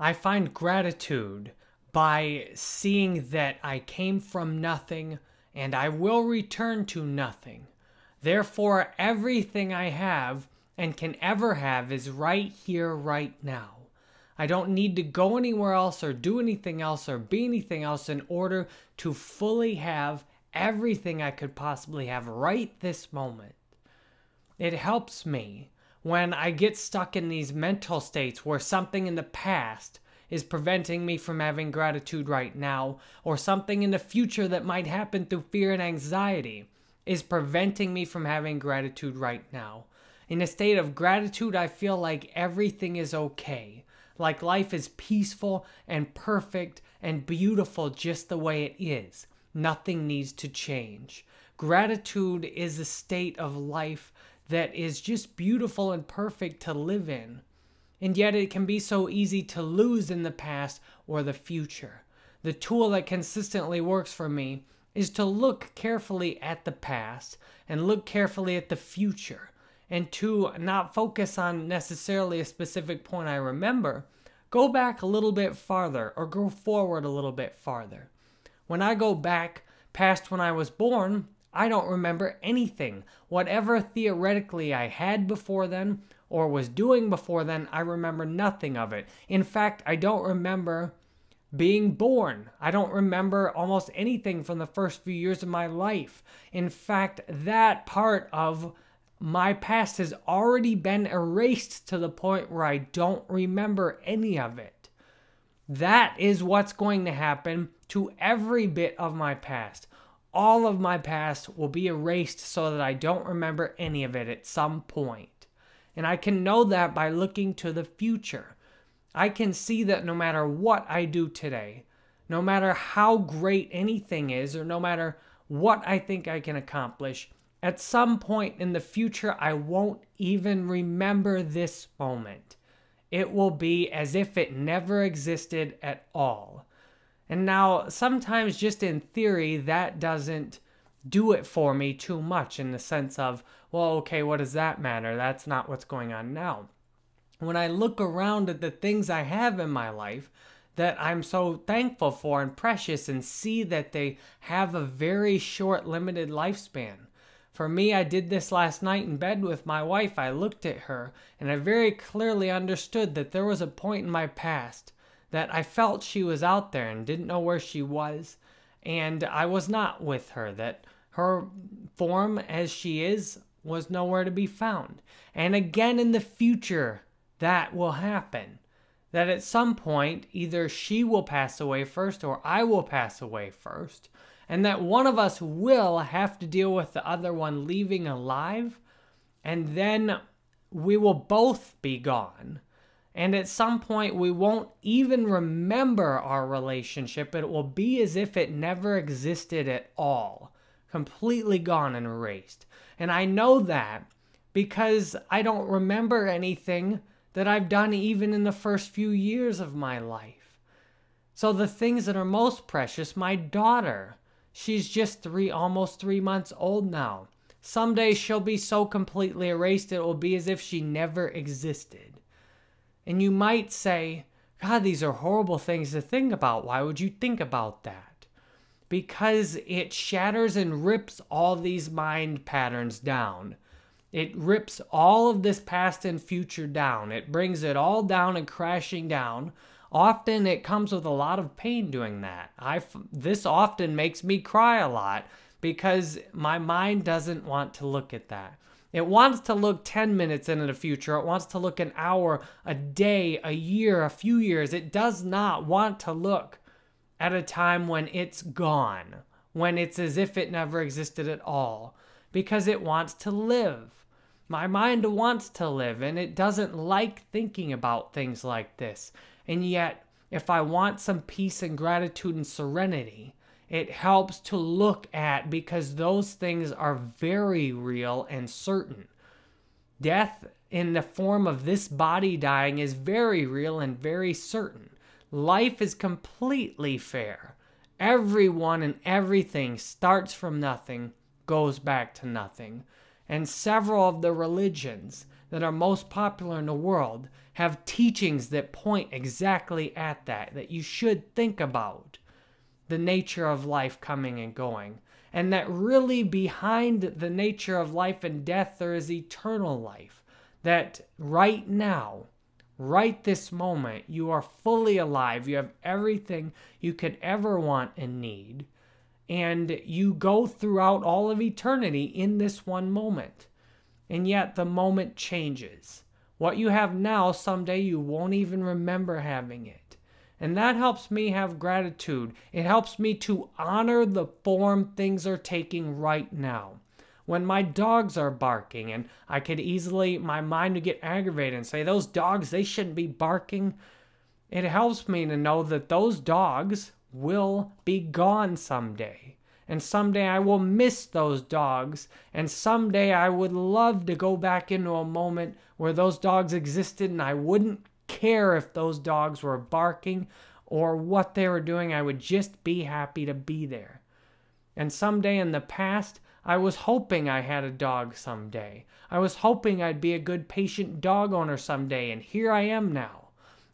I find gratitude by seeing that I came from nothing and I will return to nothing. Therefore, everything I have and can ever have is right here, right now. I don't need to go anywhere else or do anything else or be anything else in order to fully have everything I could possibly have right this moment. It helps me when I get stuck in these mental states where something in the past is preventing me from having gratitude right now, or something in the future that might happen through fear and anxiety is preventing me from having gratitude right now. In a state of gratitude, I feel like everything is okay. Like life is peaceful and perfect and beautiful just the way it is. Nothing needs to change. Gratitude is a state of life that is just beautiful and perfect to live in. And yet it can be so easy to lose in the past or the future. The tool that consistently works for me is to look carefully at the past and look carefully at the future, and to not focus on necessarily a specific point I remember, go back a little bit farther or go forward a little bit farther. When I go back past when I was born, I don't remember anything. Whatever theoretically I had before then or was doing before then, I remember nothing of it. In fact, I don't remember being born. I don't remember almost anything from the first few years of my life. In fact, that part of my past has already been erased to the point where I don't remember any of it. That is what's going to happen to every bit of my past. All of my past will be erased so that I don't remember any of it at some point. And I can know that by looking to the future. I can see that no matter what I do today, no matter how great anything is, or no matter what I think I can accomplish, at some point in the future, I won't even remember this moment. It will be as if it never existed at all. And now, sometimes just in theory, that doesn't do it for me too much in the sense of, well, okay, what does that matter? That's not what's going on now. When I look around at the things I have in my life that I'm so thankful for and precious and see that they have a very short, limited lifespan. For me, I did this last night in bed with my wife. I looked at her and I very clearly understood that there was a point in my past that I felt she was out there and didn't know where she was, and I was not with her, that her form as she is was nowhere to be found. And again in the future, that will happen. That at some point, either she will pass away first or I will pass away first. And that one of us will have to deal with the other one leaving alive, and then we will both be gone. And at some point, we won't even remember our relationship. It will be as if it never existed at all, completely gone and erased. And I know that because I don't remember anything that I've done even in the first few years of my life. So the things that are most precious, my daughter, she's just almost three months old now. Someday she'll be so completely erased it will be as if she never existed. And you might say, God, these are horrible things to think about. Why would you think about that? Because it shatters and rips all these mind patterns down. It rips all of this past and future down. It brings it all down and crashing down. Often it comes with a lot of pain doing that. This often makes me cry a lot because my mind doesn't want to look at that. It wants to look 10 minutes into the future. It wants to look an hour, a day, a year, a few years. It does not want to look at a time when it's gone, when it's as if it never existed at all, because it wants to live. My mind wants to live, and it doesn't like thinking about things like this. And yet, if I want some peace and gratitude and serenity, it helps to look at, because those things are very real and certain. Death in the form of this body dying is very real and very certain. Life is completely fair. Everyone and everything starts from nothing, goes back to nothing. And several of the religions that are most popular in the world have teachings that point exactly at that you should think about the nature of life coming and going, and that really behind the nature of life and death there is eternal life, that right now, right this moment, you are fully alive, you have everything you could ever want and need, and you go throughout all of eternity in this one moment. And yet the moment changes. What you have now, someday you won't even remember having it. And that helps me have gratitude. It helps me to honor the form things are taking right now. When my dogs are barking, and I could easily, my mind would get aggravated and say, those dogs, they shouldn't be barking. It helps me to know that those dogs will be gone someday. And someday I will miss those dogs. And someday I would love to go back into a moment where those dogs existed and I wouldn't care if those dogs were barking or what they were doing. I would just be happy to be there. And someday in the past, I was hoping I had a dog someday. I was hoping I'd be a good patient dog owner someday, and here I am now.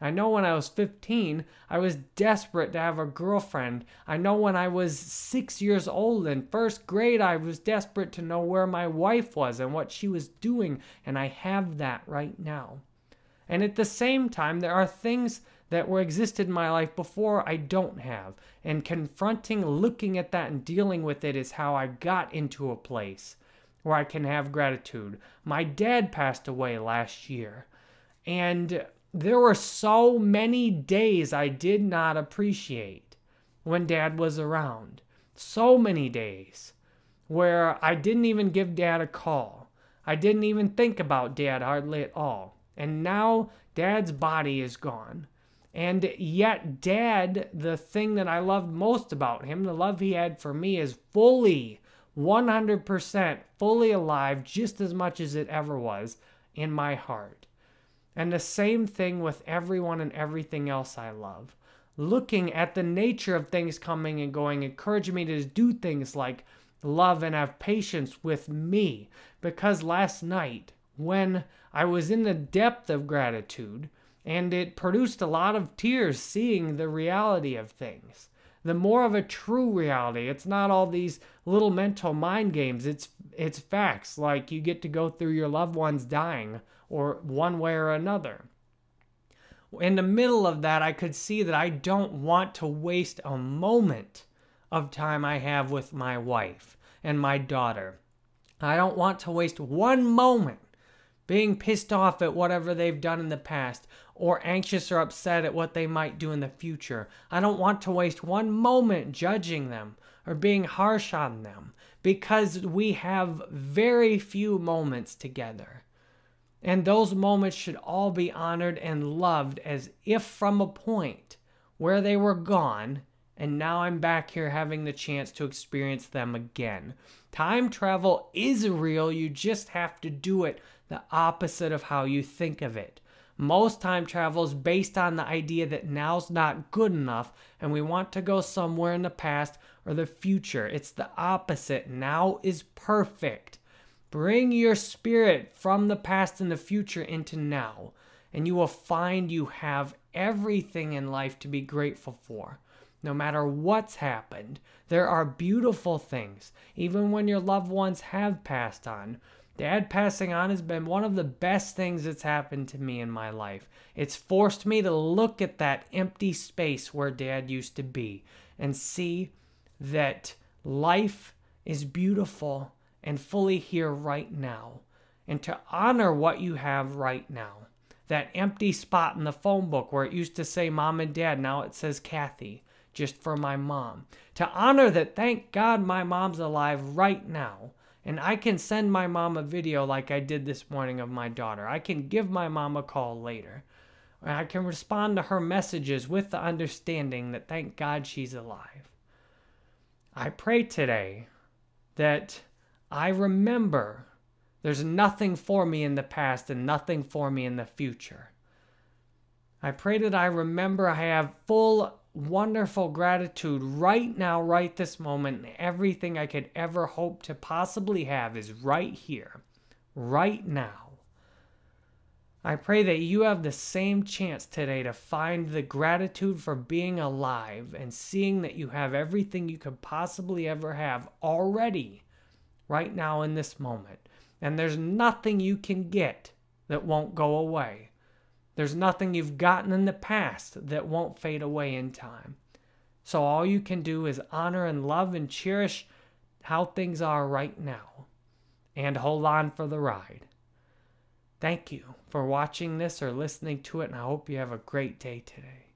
I know when I was 15, I was desperate to have a girlfriend. I know when I was 6 years old in first grade, I was desperate to know where my wife was and what she was doing, and I have that right now. And at the same time, there are things that were existed in my life before I don't have, and confronting, looking at that and dealing with it is how I got into a place where I can have gratitude. My dad passed away last year, and there were so many days I did not appreciate when Dad was around. So many days where I didn't even give Dad a call. I didn't even think about Dad hardly at all. And now Dad's body is gone. And yet Dad, the thing that I loved most about him, the love he had for me, is fully, 100% fully alive, just as much as it ever was in my heart. And the same thing with everyone and everything else I love. Looking at the nature of things coming and going encouraged me to do things like love and have patience with me. Because last night, when I was in the depth of gratitude, and it produced a lot of tears seeing the reality of things. The more of a true reality. It's not all these little mental mind games. It's facts, like you get to go through your loved ones dying, or one way or another. In the middle of that, I could see that I don't want to waste a moment of time I have with my wife and my daughter. I don't want to waste one moment being pissed off at whatever they've done in the past, or anxious or upset at what they might do in the future. I don't want to waste one moment judging them or being harsh on them, because we have very few moments together. And those moments should all be honored and loved as if from a point where they were gone, and now I'm back here having the chance to experience them again. Time travel is real, you just have to do it the opposite of how you think of it. Most time travel is based on the idea that now's not good enough and we want to go somewhere in the past or the future. It's the opposite. Now is perfect. Bring your spirit from the past and the future into now, and you will find you have everything in life to be grateful for. No matter what's happened, there are beautiful things, even when your loved ones have passed on. Dad passing on has been one of the best things that's happened to me in my life. It's forced me to look at that empty space where Dad used to be and see that life is beautiful and fully here right now, and to honor what you have right now. That empty spot in the phone book where it used to say Mom and Dad, now it says Kathy, just for my mom. To honor that, thank God my mom's alive right now, and I can send my mom a video like I did this morning of my daughter. I can give my mom a call later. I can respond to her messages with the understanding that thank God she's alive. I pray today that I remember there's nothing for me in the past and nothing for me in the future. I pray that I remember I have full, wonderful gratitude right now, right this moment. And everything I could ever hope to possibly have is right here, right now. I pray that you have the same chance today to find the gratitude for being alive and seeing that you have everything you could possibly ever have already right now in this moment. And there's nothing you can get that won't go away. There's nothing you've gotten in the past that won't fade away in time. So all you can do is honor and love and cherish how things are right now and hold on for the ride. Thank you for watching this or listening to it, and I hope you have a great day today.